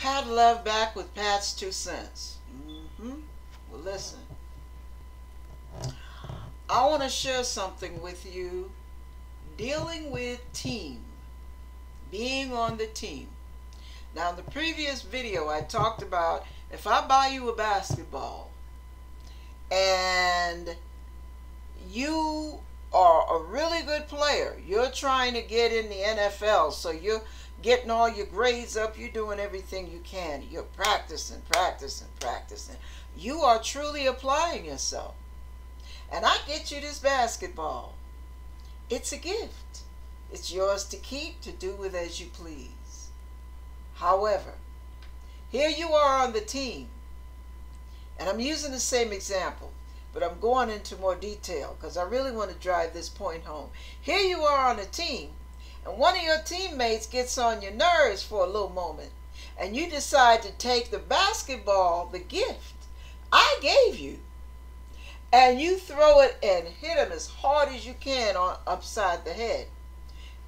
Pat Love back with Pat's 2 cents. Well, listen, I want to share something with you dealing with team, being on the team. Now, in the previous video, I talked about if I buy you a basketball and you are a really good player, you're trying to get in the NFL, so you're getting all your grades up, you're doing everything you can, you're practicing, you are truly applying yourself, and I get you this basketball. It's a gift. It's yours to keep, to do with as you please. However, here you are on the team, and I'm using the same example, but I'm going into more detail because I really want to drive this point home. Here you are on a team, and one of your teammates gets on your nerves for a little moment, and you decide to take the basketball, the gift I gave you, and you throw it and hit him as hard as you can upside the head,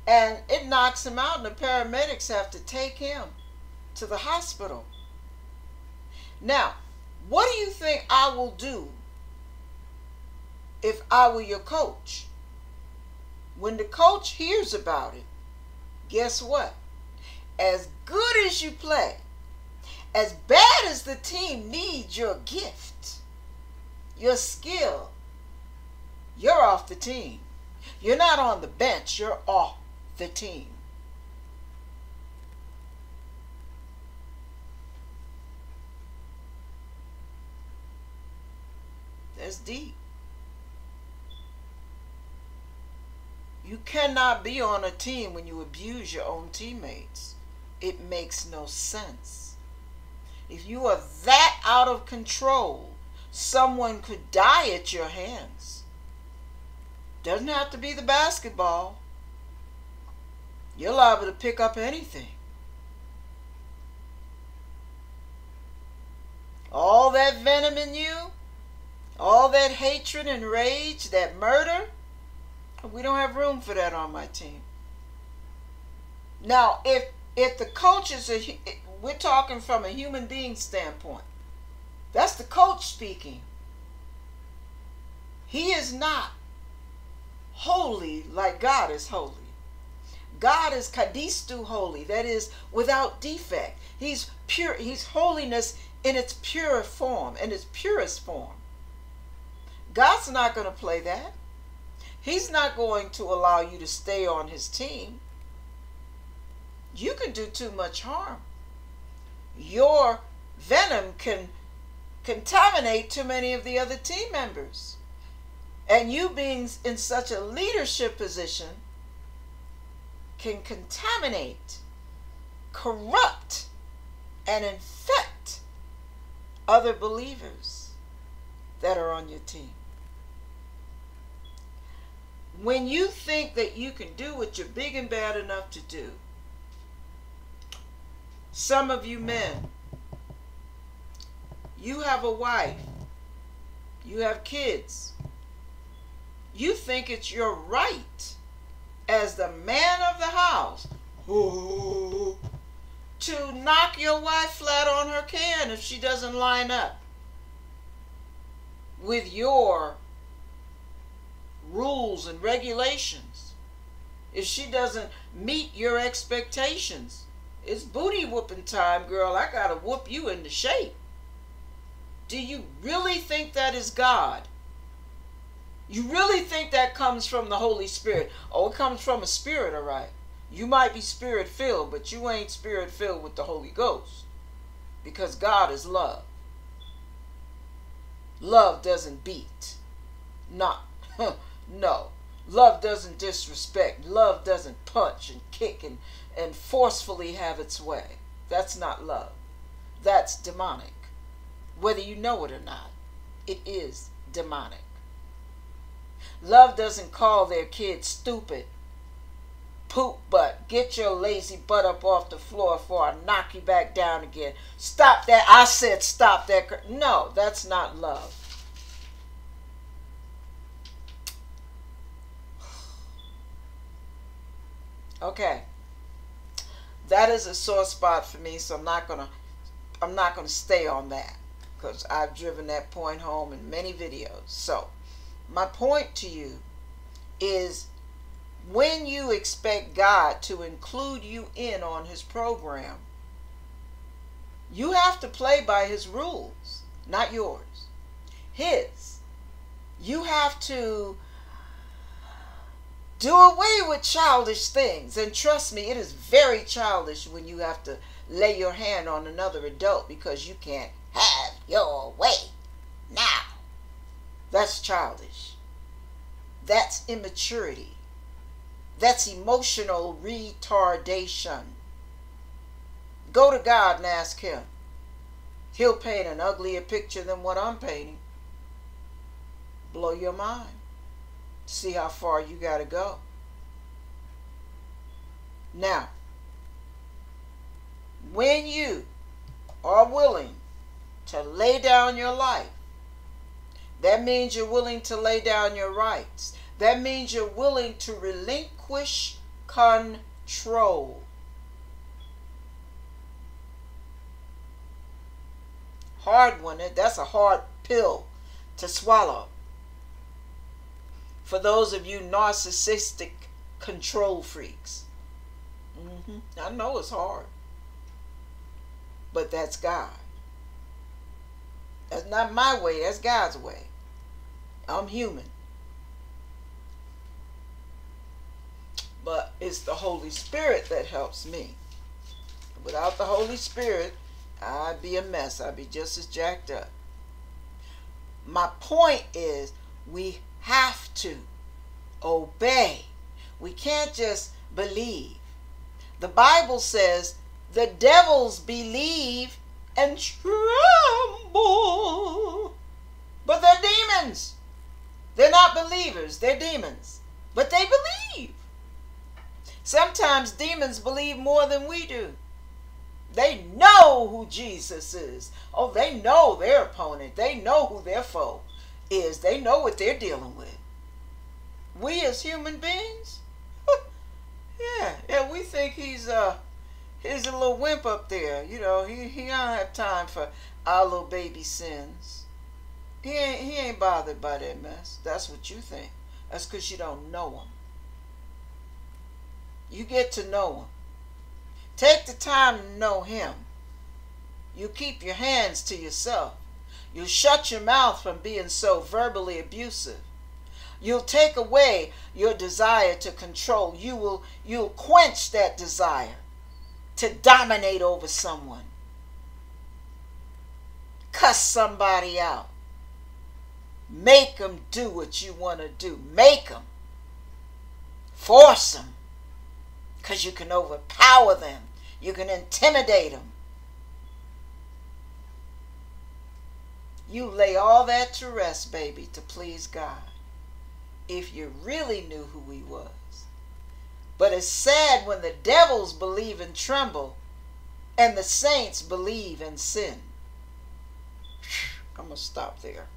and it knocks him out, and the paramedics have to take him to the hospital. Now, what do you think I will do if I were your coach? When the coach hears about it, guess what? As good as you play, as bad as the team needs your gift, your skill, you're off the team. You're not on the bench, you're off the team. That's deep. You cannot be on a team when you abuse your own teammates. It makes no sense. If you are that out of control, someone could die at your hands. Doesn't have to be the basketball. You're liable to pick up anything. All that venom in you, all that hatred and rage, that murder, we don't have room for that on my team. Now, if the coach is we're talking from a human being standpoint. That's the coach speaking. He is not holy like God is holy. God is kadistu holy, that is without defect. He's pure. He's holiness in its pure form, in its purest form. God's not going to play that. He's not going to allow you to stay on his team. You can do too much harm. Your venom can contaminate too many of the other team members. And you being in such a leadership position can contaminate, corrupt, and infect other believers that are on your team. When you think that you can do what you're big and bad enough to do, some of you men, you have a wife, you have kids, you think it's your right as the man of the house to knock your wife flat on her can if she doesn't line up with your rules and regulations. If she doesn't meet your expectations, it's booty whooping time, girl. I gotta whoop you into shape. Do you really think that is God? You really think that comes from the Holy Spirit? Oh, it comes from a spirit, all right. You might be spirit filled, but you ain't spirit filled with the Holy Ghost, because God is love. Love doesn't beat. Not no, love doesn't disrespect. Love doesn't punch and kick and forcefully have its way. That's not love. That's demonic. Whether you know it or not, it is demonic. Love doesn't call their kids stupid, poop butt, get your lazy butt up off the floor before I knock you back down again. Stop that. I said stop that. No, that's not love. Okay, that is a sore spot for me, so I'm not going to I'm not going to stay on that because I've driven that point home in many videos. So my point to you is, when you expect God to include you in on his program, you have to play by his rules, not yours, his. You have to do away with childish things. And trust me, it is very childish when you have to lay your hand on another adult because you can't have your way now. That's childish. That's immaturity. That's emotional retardation. Go to God and ask him. He'll paint an uglier picture than what I'm painting. Blow your mind. See how far you got to go. Now, when you are willing to lay down your life, that means you're willing to lay down your rights. That means you're willing to relinquish control. Hard one. That's a hard pill to swallow. For those of you narcissistic control freaks. I know it's hard. But that's God. That's not my way. That's God's way. I'm human. But it's the Holy Spirit that helps me. Without the Holy Spirit, I'd be a mess. I'd be just as jacked up. My point is, we have to obey. We can't just believe. The Bible says, the devils believe and tremble. But they're demons. They're not believers. They're demons. But they believe. Sometimes demons believe more than we do. They know who Jesus is. Oh, they know their opponent. They know who their foe is. They know what they're dealing with. We as human beings, yeah, we think he's a little wimp up there. You know, he don't have time for our little baby sins. He ain't bothered by that mess. That's what you think. That's because you don't know him. You get to know him. Take the time to know him. You keep your hands to yourself. You'll shut your mouth from being so verbally abusive. You'll take away your desire to control. You'll quench that desire to dominate over someone. Cuss somebody out. Make them do what you want to do. Make them. Force them. Because you can overpower them. You can intimidate them. You lay all that to rest, baby, to please God. If you really knew who he was. But it's sad when the devils believe and tremble and the saints believe and sin. I'm going to stop there.